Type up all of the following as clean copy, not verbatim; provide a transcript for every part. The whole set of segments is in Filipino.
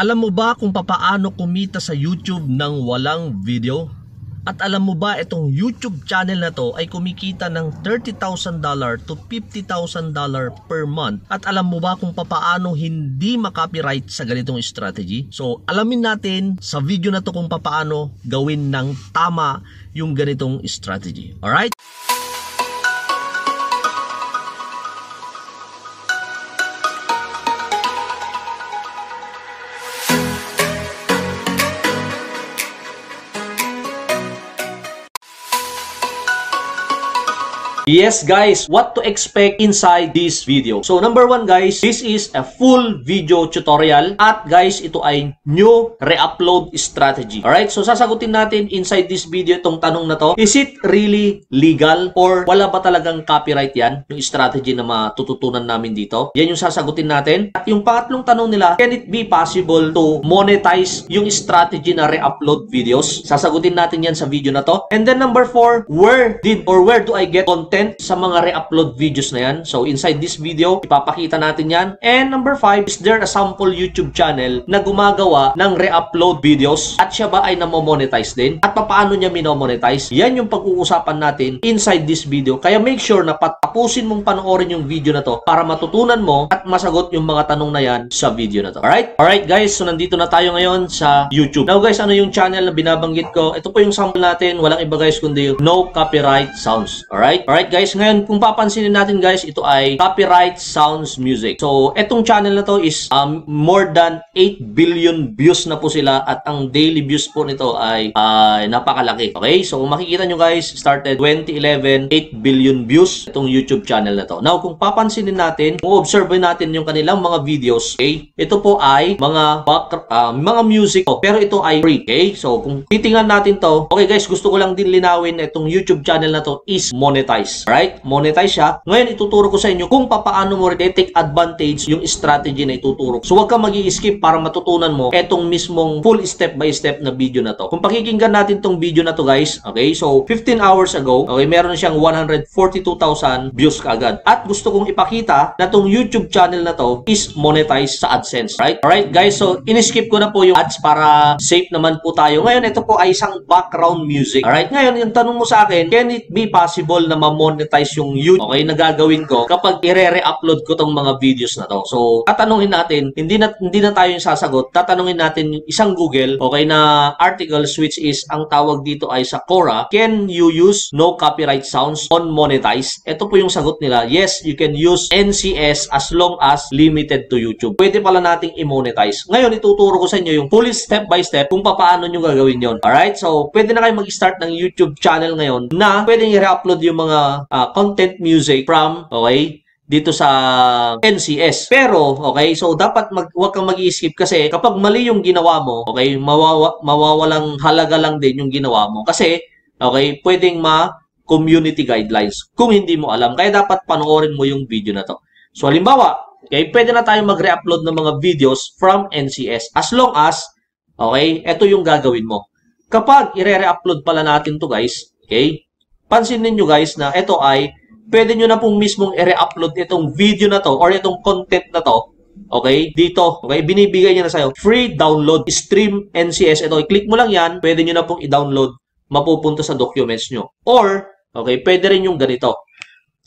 Alam mo ba kung papaano kumita sa YouTube ng walang video? At alam mo ba itong YouTube channel na to ay kumikita ng $30,000 to $50,000 per month? At alam mo ba kung papaano hindi makopyright sa ganitong strategy? So alamin natin sa video na to kung papaano gawin ng tama yung ganitong strategy. Alright? Yes guys, what to expect inside this video. So number one guys, this is a full video tutorial at guys, ito ay new re-upload strategy. Alright, so sasagutin natin inside this video itong tanong na to. Is it really legal or wala ba talagang copyright yan? Yung strategy na matututunan namin dito. Yan yung sasagutin natin. At yung pangatlong tanong nila, can it be possible to monetize yung strategy na re-upload videos? Sasagutin natin yan sa video na to. And then number four, where do I get content sa mga re-upload videos na yan? So inside this video, ipapakita natin yan. And number 5, is there a sample YouTube channel na gumagawa ng re-upload videos? At siya ba ay namo-monetize din? At paano niya minomonetize? Yan yung pag-uusapan natin inside this video. Kaya make sure na patapusin mong panoorin yung video na to para matutunan mo at masagot yung mga tanong na yan sa video na to. Alright? Alright guys, so nandito na tayo ngayon sa YouTube. Now guys, ano yung channel na binabanggit ko? Ito po yung sample natin. Walang iba guys kundi yung No Copyright Sounds. Alright? Alright guys, ngayon kung papansinin natin guys, ito ay copyright sounds music. So etong channel na to is more than 8 billion views na po sila at ang daily views po nito ay napakalaki. Okay, so kung makikita nyo guys, started 2011, 8 billion views itong YouTube channel na to. Now kung papansinin natin, kung observe natin yung kanilang mga videos, okay, ito po ay mga music po, pero ito ay free. Okay, so kung titingnan natin to, okay guys, gusto ko lang din linawin na itong YouTube channel na to is monetized. Alright? Monetize siya. Ngayon, ituturo ko sa inyo kung paano mo take advantage yung strategy na ituturo. So, huwag kang mag-i-skip para matutunan mo etong mismong full step-by-step na video na to. Kung pakikinggan natin tong video na to, guys, okay? So, 15 hours ago, okay, meron siyang 142,000 views kaagad. At gusto kong ipakita na tong YouTube channel na to is monetized sa AdSense, right? Alright, guys? So, in-skip ko na po yung ads para safe naman po tayo. Ngayon, ito po ay isang background music. Alright? Ngayon, yung tanong mo sa akin, can it be possible na monetize yung YouTube? Okay, nagagawin ko kapag i-re-upload ko tong mga videos na to. So, tatanungin natin, hindi na tayo yung sasagot. Tatanungin natin yung isang Google, okay, na articles which is ang tawag dito ay sa Quora, can you use no copyright sounds on monetize? Ito po yung sagot nila. Yes, you can use NCS as long as limited to YouTube. Pwede pala nating i-monetize. Ngayon, ituturo ko sa inyo yung full step by step kung paano nyo gagawin yon. Alright? So, pwede na kayo mag-start ng YouTube channel ngayon na pwede i-re-upload yung mga content music from, okay, dito sa NCS. Pero, okay, so dapat huwag kang mag-i-skip kasi kapag mali yung ginawa mo, okay, mawawalang halaga lang din yung ginawa mo. Kasi, okay, pwedeng ma-community guidelines kung hindi mo alam. Kaya dapat panoorin mo yung video na to. So, halimbawa, okay, pwede na tayo mag-re-upload ng mga videos from NCS as long as, okay, eto yung gagawin mo. Kapag i-re-upload pala natin to guys, okay, pansinin nyo guys na ito ay pwede nyo na pong mismong i-re-upload itong video na to or itong content na to. Okay? Dito. Okay? Binibigay niya na sa'yo. Free download. Stream NCS. Ito. I-click mo lang yan. Pwede nyo na pong i-download. Mapupunta sa documents nyo. Or, okay, pwede rin yung ganito.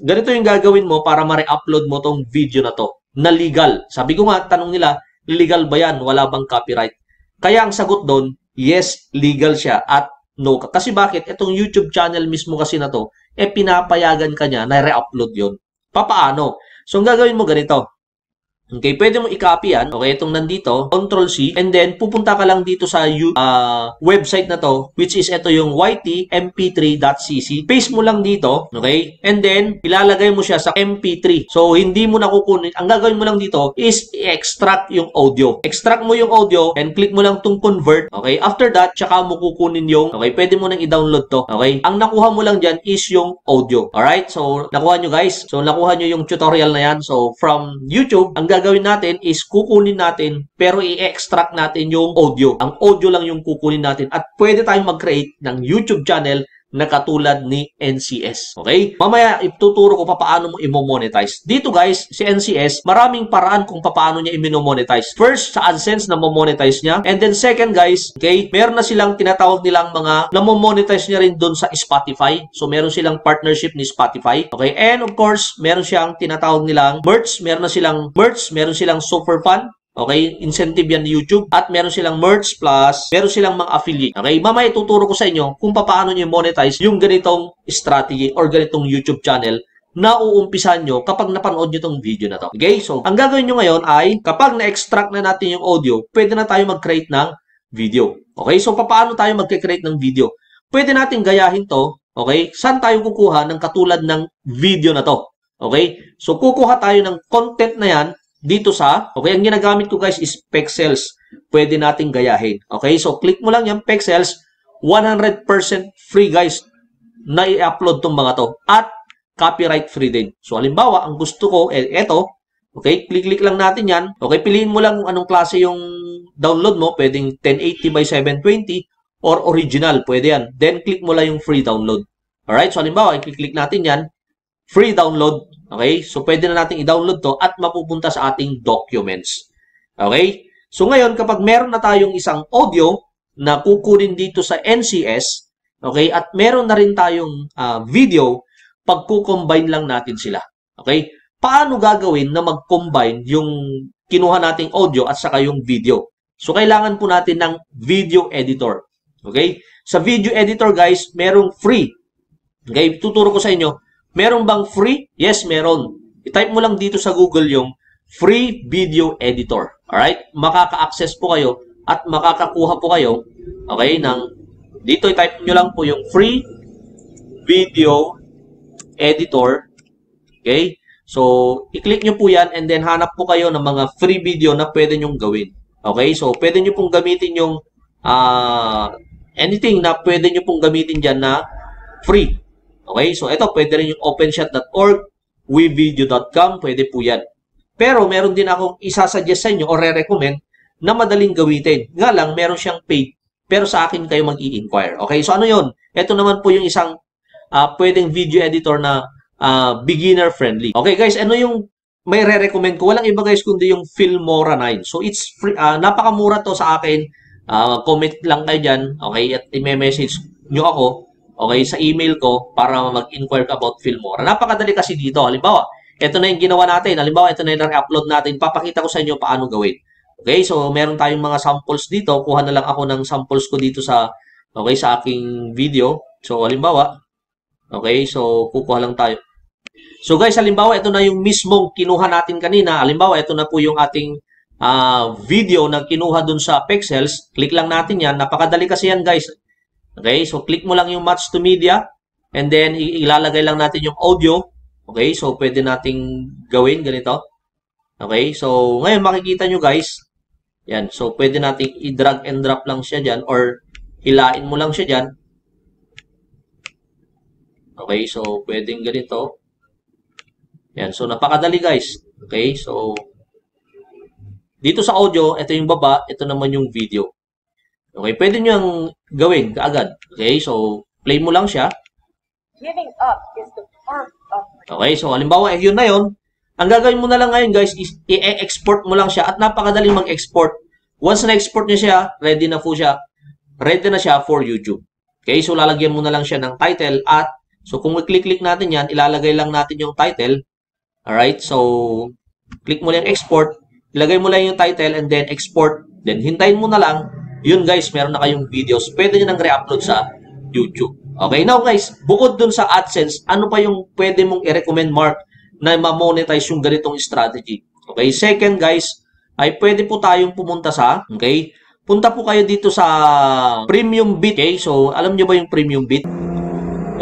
Ganito yung gagawin mo para ma-re-upload mo tong video na to. Na legal. Sabi ko nga, tanong nila, legal ba yan? Wala bang copyright? Kaya ang sagot doon, yes, legal siya. At no, kasi bakit? Itong YouTube channel mismo kasi na to, eh pinapayagan ka niya na re-upload yun. Papaano? So, ang gagawin mo ganito. Okay, pwede mo i-copy yan. Okay, itong nandito, Ctrl-C, and then pupunta ka lang dito sa website na to, which is ito yung ytmp3.cc. Paste mo lang dito, okay? And then, ilalagay mo siya sa mp3. So, hindi mo na kukunin. Ang gagawin mo lang dito is i-extract yung audio. Extract mo yung audio and click mo lang itong convert. Okay, after that, tsaka mo kukunin yung, okay, pwede mo nang i-download to. Okay, ang nakuha mo lang dyan is yung audio. Alright, so, nakuha nyo guys. So, nakuha nyo yung tutorial na yan. So, from YouTube, ang gagawin natin is kukunin natin pero i-extract natin yung audio. Ang audio lang yung kukunin natin at pwede tayong mag-create ng YouTube channel na katulad ni NCS. Okay? Mamaya, ituturo ko pa paano mo i-monetize. Dito guys, si NCS, maraming paraan kung paano niya i-monetize. First, sa AdSense na monetize niya. And then second guys, okay, meron na silang tinatawag nilang mga na monetize niya rin doon sa Spotify. So, meron silang partnership ni Spotify. Okay? And of course, meron siyang tinatawag nilang merch. Meron na silang merch. Meron silang super fan. Okay, incentive yan ni YouTube at meron silang merch plus, meron silang mga affiliate. Okay, mamaya tuturo ko sa inyo kung paano nyo monetize yung ganitong strategy or ganitong YouTube channel na uumpisan nyo kapag napanood nyo tong video na to. Okay, so ang gagawin nyo ngayon ay kapag na-extract na natin yung audio, pwede na tayo mag-create ng video. Okay, so paano tayo mag-create ng video? Pwede natin gayahin to, okay, saan tayo kukuha ng katulad ng video na to? Okay, so kukuha tayo ng content na yan dito sa, okay, ang ginagamit ko guys is Pexels. Pwede nating gayahin. Okay, so click mo lang yung Pexels. 100% free guys na i-upload tong mga to. At copyright free din. So halimbawa, ang gusto ko, eto. Okay, click lang natin yan. Okay, piliin mo lang kung anong klase yung download mo. Pwedeng 1080 by 720 or original. Pwede yan. Then click mo lang yung free download. Alright, so halimbawa, click natin yan. Free download. Okay? So, pwede na natin i-download to at mapupunta sa ating documents. Okay? So, ngayon, kapag meron na tayong isang audio na kukunin dito sa NCS, okay, at meron na rin tayong video, pagkukombine lang natin sila. Okay? Paano gagawin na mag-combine yung kinuha nating audio at saka yung video? So, kailangan po natin ng video editor. Okay? Sa video editor, guys, merong free. Okay? Tuturo ko sa inyo. Meron bang free? Yes, meron. I-type mo lang dito sa Google yung free video editor. Alright? Makaka-access po kayo at makakakuha po kayo, okay, ng dito i-type nyo lang po yung free video editor. Okay? So, i-click nyo po yan and then hanap po kayo ng mga free video na pwede nyong gawin. Okay? So, pwede nyo pong gamitin yung anything na pwede nyo pong gamitin dyan na free. Okay, so ito, pwede rin yung openshot.org, wevideo.com, pwede po yan. Pero meron din akong isasuggest sa inyo o re-recommend na madaling gawitin. Nga lang, meron siyang paid. Pero sa akin kayo mag-i-inquire. Okay, so ano yun? Ito naman po yung isang pwedeng video editor na beginner-friendly. Okay guys, ano yung may re-recommend ko? Walang iba guys kundi yung Filmora 9. So it's free, napakamura to sa akin. Comment lang kayo dyan, okay, at i-message nyo ako. Okay, sa email ko para mag-inquire about Filmora. Napakadali kasi dito. Halimbawa, ito na yung ginawa natin. Halimbawa, ito na yung upload natin. Papakita ko sa inyo paano gawin. Okay, so meron tayong mga samples dito. Kuha na lang ako ng samples ko dito sa, okay, sa aking video. So, halimbawa, okay, so kukuha lang tayo. So, guys, halimbawa, ito na yung mismong kinuha natin kanina. Halimbawa, ito na po yung ating video na kinuha dun sa Pexels. Click lang natin yan. Napakadali kasi yan, guys. Okay, so click mo lang yung match to media and then ilalagay lang natin yung audio. Okay, so pwede nating gawin ganito. Okay, so ngayon makikita nyo guys. Yan, so pwede nating i-drag and drop lang siya dyan or hilain mo lang siya dyan. Okay, so pwedeng ganito. Yan, so napakadali guys. Okay, so dito sa audio, ito yung baba, ito naman yung video. Okay, pwede nyo ang gawin kaagad. Okay, so play mo lang siya. Giving up is the first of... Okay, so halimbawa, yun na yun. Ang gagawin mo na lang ngayon guys is i-export mo lang siya at napakadaling mag-export. Once na-export nyo siya, ready na po siya. Ready na siya for YouTube. Okay, so lalagyan mo na lang siya ng title at so kung i-click natin yan, ilalagay lang natin yung title. Alright, so click mo lang export. Ilagay mo lang yung title and then export. Then hintayin mo na lang. Yun guys, meron na kayong videos. Pwede nyo nang re-upload sa YouTube. Okay, now guys, bukod dun sa AdSense, ano pa yung pwede mong i-recommend, Mark, na ma-monetize yung ganitong strategy? Okay, second guys, ay pwede po tayong pumunta sa, okay, punta po kayo dito sa Premium Beat. Okay, so alam nyo ba yung Premium Beat?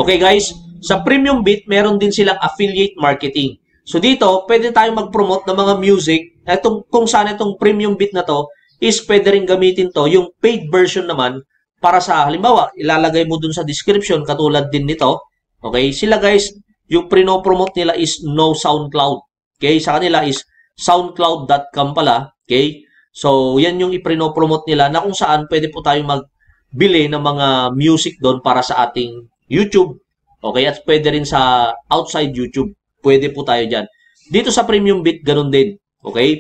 Okay guys, sa Premium Beat, meron din silang affiliate marketing. So dito, pwede tayong mag-promote ng mga music. Itong, kung saan itong Premium Beat na to, is pwede rin gamitin to yung paid version naman para sa, halimbawa, ilalagay mo dun sa description katulad din nito. Okay, sila guys, yung pinopromote nila is no SoundCloud. Okay, sa kanila is soundcloud.com pala. Okay, so yan yung ipinopromote nila na kung saan pwede po tayo magbili ng mga music doon para sa ating YouTube. Okay, at pwede rin sa outside YouTube. Pwede po tayo dyan. Dito sa Premium Beat, ganun din. Okay?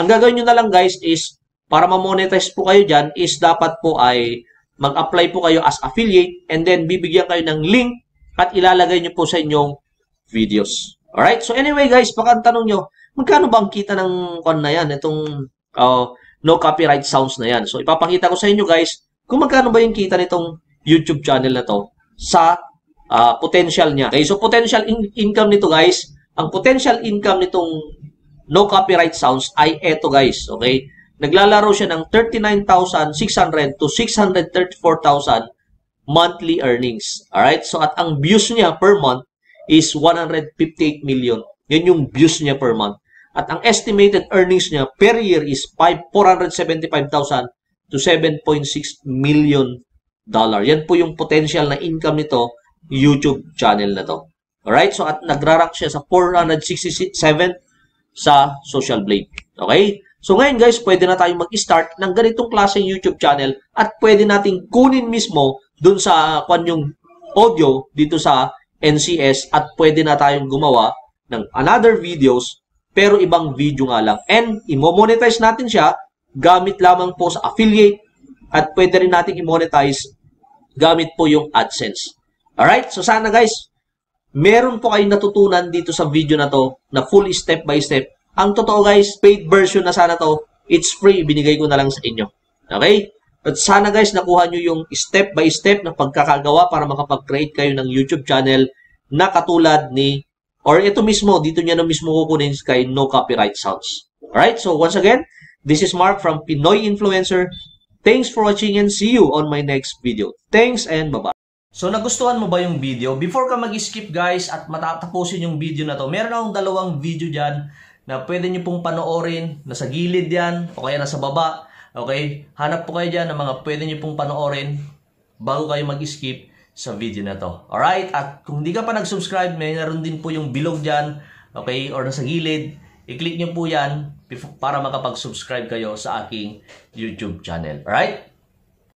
Ang gagawin nyo na lang guys is, para ma-monetize po kayo dyan, is dapat po ay mag-apply po kayo as affiliate and then bibigyan kayo ng link at ilalagay nyo po sa inyong videos. Alright? So anyway guys, baka ang tanong nyo, magkano bang kita ng kon na yan? Itong no copyright sounds na yan. So ipapakita ko sa inyo guys, kung magkano ba yung kita nitong YouTube channel na to sa potential niya. Okay, so potential income nito guys, ang potential income nitong no copyright sounds ay eto guys, okay? Naglalaro siya ng 39,600 to 634,000 monthly earnings. Alright, so at ang views niya per month is 158 million. Yan yung views niya per month. At ang estimated earnings niya per year is 475,000 to 7.6 million dollar. Yan po yung potential na income nito YouTube channel na to. Alright? So, at nagrarank siya sa 467 sa Social Blade. Okay? So, ngayon guys, pwede na tayong mag-start ng ganitong klaseng YouTube channel at pwede nating kunin mismo dun sa yung audio dito sa NCS at pwede na tayong gumawa ng another videos pero ibang video nga lang. And, i-monetize natin siya gamit lamang po sa affiliate at pwede rin natin i-monetize gamit po yung AdSense. Alright, so sana guys, meron po kayong natutunan dito sa video na to na full step by step. Ang totoo guys, paid version na sana to, it's free, binigay ko na lang sa inyo. Okay? At sana guys, nakuha nyo yung step by step na pagkakagawa para makapag-create kayo ng YouTube channel na katulad ni, or ito mismo, dito niya na mismo kukunin kay No Copyright Sounds. Alright, so once again, this is Mark from Pinoy Influencer. Thanks for watching and see you on my next video. Thanks and bye-bye. So, nagustuhan mo ba yung video? Before ka mag-skip guys at matatapusin yung video na to, meron akong dalawang video dyan na pwede nyo pong panoorin, nasa gilid yan, o kaya nasa baba. Okay? Hanap po kayo dyan ng mga pwede nyo pong panoorin bago kayo mag-skip sa video na to. Alright? At kung hindi ka pa nag-subscribe, meron din po yung bilog dyan, okay? Or nasa gilid, i-click nyo po yan para makapag-subscribe kayo sa aking YouTube channel. Alright?